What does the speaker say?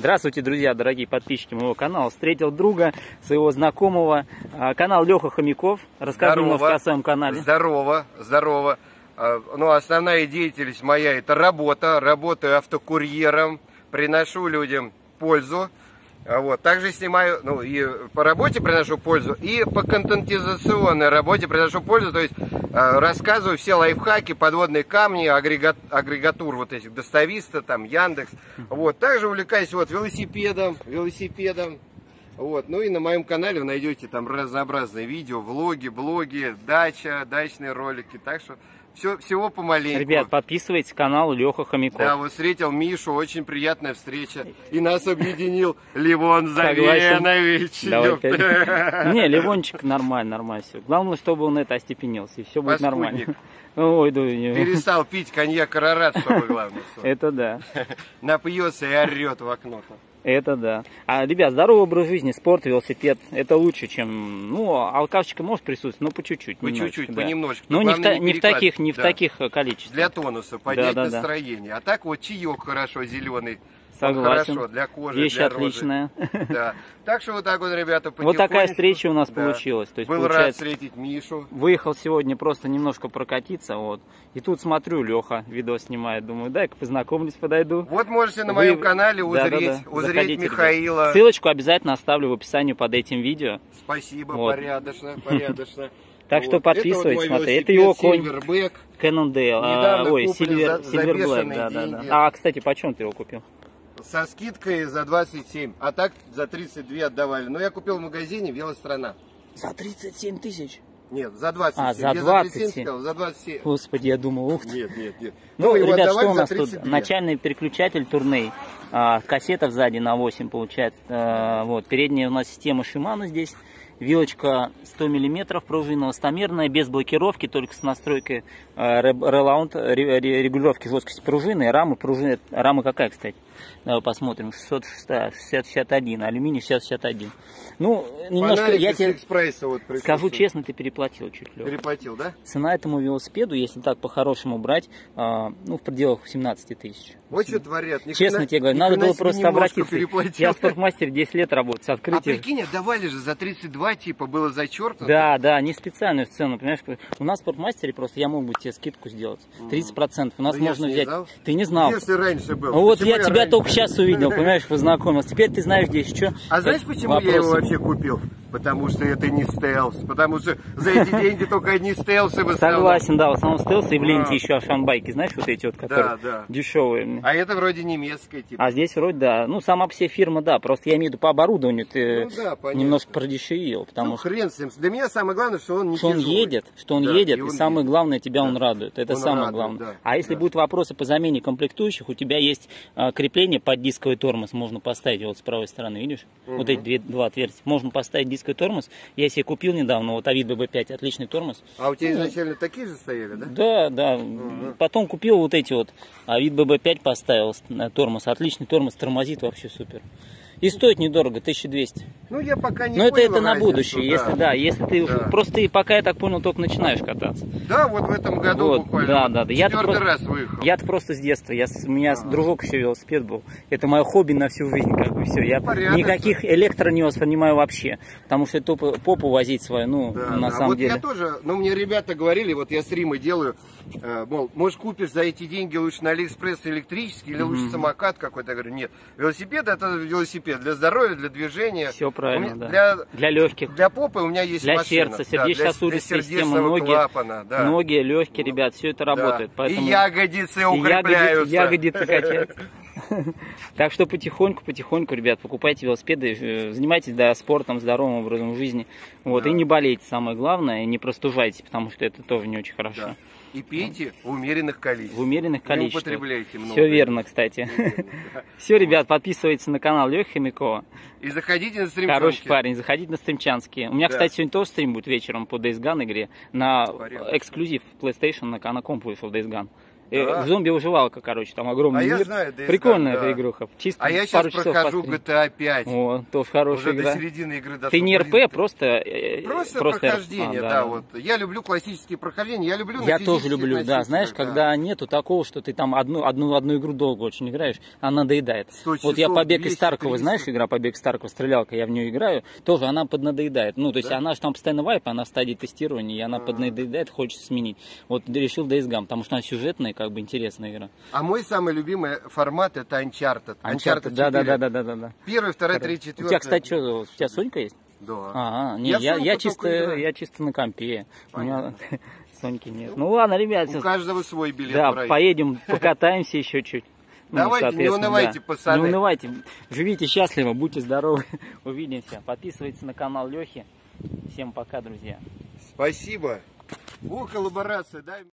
Здравствуйте, друзья, дорогие подписчики моего канала. Встретил друга, своего знакомого. Канал Леха Хомяков. Расскажи немножко о своем канале. Здорово, здорово. Ну, основная деятельность моя – это работа. Работаю автокурьером, приношу людям пользу. Вот. Также снимаю, ну, и по работе приношу пользу, и по контентизационной работе приношу пользу. То есть рассказываю все лайфхаки, подводные камни, агрегатур вот этих, Достависта, там, Яндекс. Вот. Также увлекаюсь вот велосипедом. Вот. Ну и на моем канале вы найдете там разнообразные видео, влоги, блоги, дача, дачные ролики. Так что всего помаленьку. Ребят, подписывайтесь, канал Леха Хомяков. Да, вот встретил Мишу, очень приятная встреча. И нас объединил Ливон Завея Нович. Не, Ливончик нормально все. Главное, чтобы он это остепенился, и все будет нормально. Ой, да, перестал пить коньяк Арарат, чтобы главное. Это да. Напьется и орет в окно. Это да. А, ребят, здоровый образ жизни, спорт, велосипед, это лучше, чем... Ну, алкашечка может присутствовать, но по чуть-чуть. По чуть-чуть, да. Понемножечку. Но не в таких количествах. Для тонуса, поднять настроение. А так вот чаек хорошо, зеленый. Согласен. Хорошо, для кожи, вещь для отличная. Да. Так что вот так вот, ребята, потихонечку. Вот такая встреча у нас получилась. То есть, был рад встретить Мишу. Выехал сегодня просто немножко прокатиться, вот. И тут смотрю, Леха видео снимает, думаю, дай-ка познакомлюсь, подойду. Вот можете на моем канале узреть Михаила. Ребят. Ссылочку обязательно оставлю в описании под этим видео. Спасибо, вот. Порядочно. Так что подписывайтесь, смотри, это его конь Cannondale, ой, Сильвербэк. А, кстати, почем ты его купил? Со скидкой за 27, а так за 32 отдавали. Но я купил в магазине «Велострана». За 37 тысяч? Нет, за 27. А, за 27. Сказал, за 27. Господи, я думал, ух ты. Нет. Ну, ребят, что у нас тут? Начальный переключатель турней. Кассета сзади на 8 получается. Вот, передняя у нас система Шимана здесь. Вилочка 100 мм, пружина остомерная, без блокировки, только с настройкой релаунт, регулировки жесткости пружины. Рама какая, кстати? Давай посмотрим. 661, алюминий 661. Ну, немножко, я тебе вот скажу честно, ты переплатил чуть ли. Переплатил, да? Цена этому велосипеду, если так по-хорошему брать, ну, в пределах 17 тысяч. Вот что творят. Честно тебе говорю, надо было просто обратиться. Я в Спортмастере 10 лет работаю, с открытием. А прикинь, отдавали же за 32, типа, было зачеркнуто. Да, не специальную цену, понимаешь? У нас в Спортмастере просто я мог бы тебе скидку сделать. 30%. У нас можно взять... Ты не знал. Если раньше был. Вот я тебя только сейчас увидел, понимаешь, познакомился. Теперь ты знаешь, где еще. А знаешь, почему я его вообще купил? Потому что это не стелс. Потому что за эти деньги только одни стелсы в основном. Согласен, да, в основном стелсы. И в ленте еще ашанбайки, знаешь, вот эти вот, которые дешевые. А это вроде немецкая типа. А здесь вроде, да. Ну, сама по себе фирма, да. Просто я имею в виду по оборудованию, ты немножко продешевил. Ну, хрен с ним. Для меня самое главное, что он не тяжелый. Что он едет, и самое главное, тебя он радует. Это самое главное. А если будут вопросы по замене комплектующих, у тебя есть крепление под дисковый тормоз. Можно поставить вот с правой стороны, видишь? Вот эти два отверстия. Можно поставить дисковый тормоз. Я себе купил недавно, вот Avid bb5, отличный тормоз. А у тебя изначально такие же стояли, да? Да. Потом купил вот эти вот, Avid bb5 поставил тормоз, отличный тормоз, тормозит вообще супер. И стоит недорого, 1200. Ну, я пока не понял. Но это на будущее, если ты уже... Просто пока, я так понял, только начинаешь кататься. Да, вот в этом году вот, буквально. Да. Четвертый раз выехал. Я-то просто с детства. У меня дружок еще велосипед был. Это мое хобби на всю жизнь, как бы, все. Я никаких электро не воспринимаю вообще. Потому что это попу возить свою, ну, на самом деле. Я тоже, мне ребята говорили, вот я стримы делаю, мол, может, купишь за эти деньги лучше на Алиэкспресс электрический или лучше самокат какой-то. Я говорю, нет, велосипед — это велосипед. Для здоровья, для движения. Все правильно, для легких. Для попы у меня есть для машина. Сердца, сердечно-сосудистая система, ноги, легкие, ребят, все это работает. Поэтому... И ягодицы укрепляются. Ягодицы качают. Так что потихоньку, ребят, покупайте велосипеды, занимайтесь спортом, здоровым образом жизни. И не болейте, самое главное, и не простужайтесь, потому что это тоже не очень хорошо. И пейте в умеренных количествах. Не употребляйте много. Все верно, кстати. Все, ребят, подписывайтесь на канал Лехи Хомякова. И заходите на стримчанские. Хороший парень, заходите на стримчанские. У меня, кстати, сегодня тоже стрим будет вечером по Days Gone игре. На эксклюзив PlayStation на комп вышел Days Gone. Да. Зомби-выживалка, короче, там огромный мир. Я знаю, Days Gone, прикольная эта игруха. Чисто я сейчас прохожу GTA 5. О, тоже хорошая игра. Уже до середины игры дошел. Ты не РП, просто прохождение, да. Вот. Я люблю классические прохождения, я люблю... Я тоже люблю, да. Знаешь, когда нету такого, что ты там одну игру долго очень играешь, она надоедает. Вот я «Побег из Старкова», знаешь, игра «Побег из Старкова», стрелялка, я в нее играю, тоже она поднадоедает. Ну, то есть она же там постоянно вайп, она в стадии тестирования, и она поднадоедает, хочется сменить. Вот решил DSGam, потому что она сюжетная, как бы интересная игра. А мой самый любимый формат — это Uncharted. Uncharted, да. Первый, второй, третий, четвертый. У тебя, кстати, что, у тебя Сонька есть? Да. Ага, не, я чисто на компе. Понятно. У меня Соньки нет. Ну ладно, ребят. У каждого свой билет. Да, поедем, покатаемся еще чуть. Давайте, не унывайте, пацаны. Не унывайте. Живите счастливо, будьте здоровы. Увидимся. Подписывайтесь на канал Лехи. Всем пока, друзья. Спасибо. О, коллаборация, да?